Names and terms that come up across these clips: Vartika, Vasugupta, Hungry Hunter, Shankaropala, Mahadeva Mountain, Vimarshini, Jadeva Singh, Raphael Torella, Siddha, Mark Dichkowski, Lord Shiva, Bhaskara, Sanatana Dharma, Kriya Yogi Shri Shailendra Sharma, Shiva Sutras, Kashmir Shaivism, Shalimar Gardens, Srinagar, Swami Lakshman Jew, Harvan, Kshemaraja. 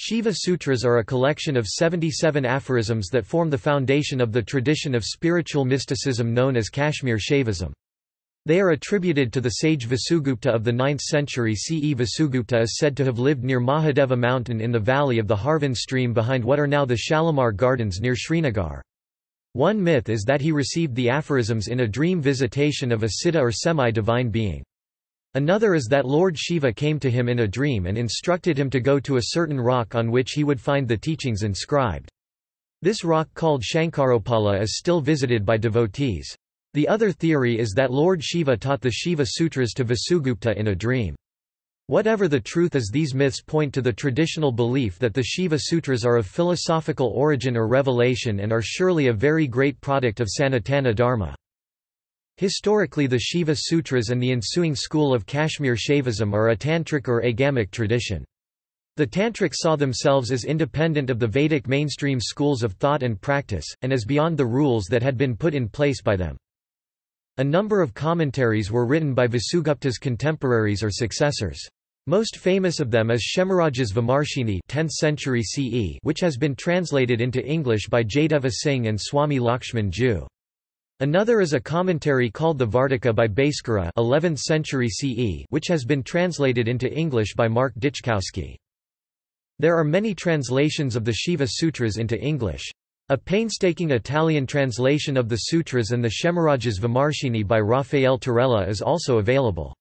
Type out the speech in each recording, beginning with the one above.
Shiva Sutras are a collection of 77 aphorisms that form the foundation of the tradition of spiritual mysticism known as Kashmir Shaivism. They are attributed to the sage Vasugupta of the 9th century CE. Vasugupta is said to have lived near Mahadeva Mountain in the valley of the Harvan stream behind what are now the Shalimar Gardens near Srinagar. One myth is that he received the aphorisms in a dream visitation of a Siddha or semi-divine being. Another is that Lord Shiva came to him in a dream and instructed him to go to a certain rock on which he would find the teachings inscribed. This rock, called Shankaropala, is still visited by devotees. The other theory is that Lord Shiva taught the Shiva Sutras to Vasugupta in a dream. Whatever the truth is, these myths point to the traditional belief that the Shiva Sutras are of philosophical origin or revelation and are surely a very great product of Sanatana Dharma. Historically, the Shiva Sutras and the ensuing school of Kashmir Shaivism are a tantric or agamic tradition. The tantrics saw themselves as independent of the Vedic mainstream schools of thought and practice, and as beyond the rules that had been put in place by them. A number of commentaries were written by Vasugupta's contemporaries or successors. Most famous of them is Kshemaraja's Vimarshini, 10th century CE, which has been translated into English by Jadeva Singh and Swami Lakshman Jew. Another is a commentary called the Vartika by Bhaskara, 11th century CE, which has been translated into English by Mark Dichkowski. There are many translations of the Shiva Sutras into English. A painstaking Italian translation of the Sutras and the Kshemaraja's Vimarshini by Raphael Torella is also available.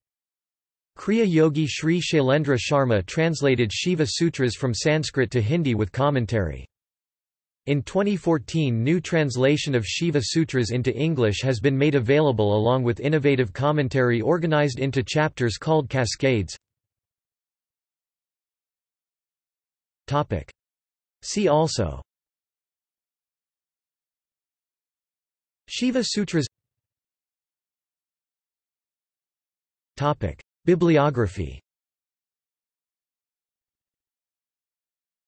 Kriya Yogi Shri Shailendra Sharma translated Shiva Sutras from Sanskrit to Hindi with commentary. In 2014, new translation of Shiva Sutras into English has been made available along with innovative commentary organized into chapters called cascades. Topic. See also: Shiva Sutras. Topic. Bibliography.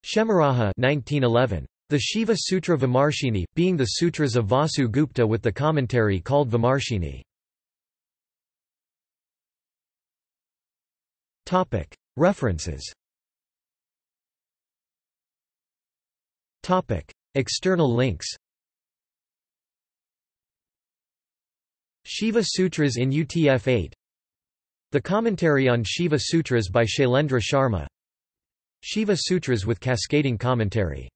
Kshemaraja, 1911. The Shiva Sutra Vimarshini, being the Sutras of Vasugupta with the commentary called Vimarshini. References. External links. Shiva Sutras in UTF-8. The Commentary on Shiva Sutras by Shailendra Sharma. Shiva Sutras with Cascading Commentary.